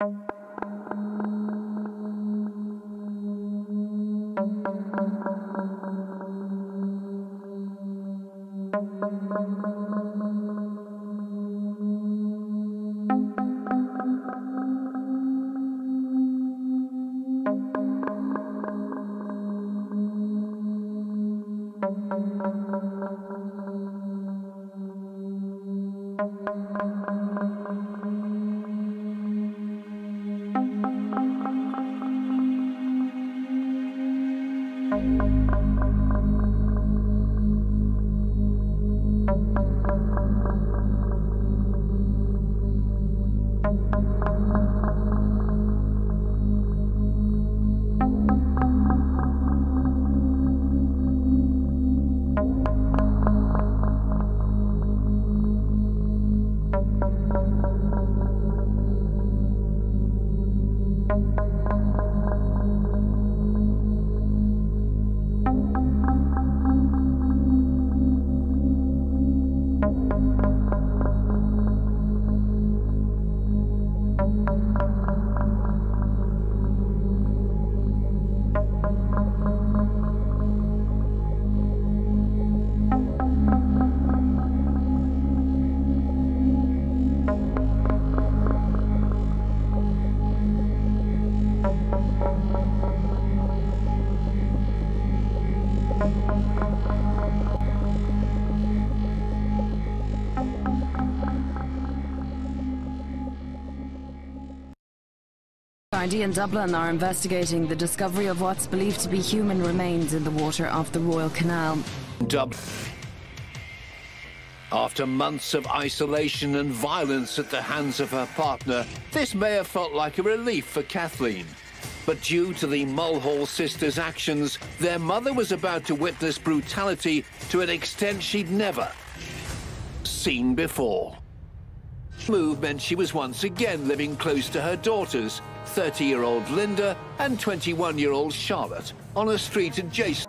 Gardaí in Dublin are investigating the discovery of what's believed to be human remains in the water off the Royal Canal. Dublin. After months of isolation and violence at the hands of her partner, this may have felt like a relief for Kathleen. But due to the Mulhall sisters' actions, their mother was about to witness brutality to an extent she'd never seen before. The move meant she was once again living close to her daughters, 30-year-old Linda and 21-year-old Charlotte, on a street adjacent.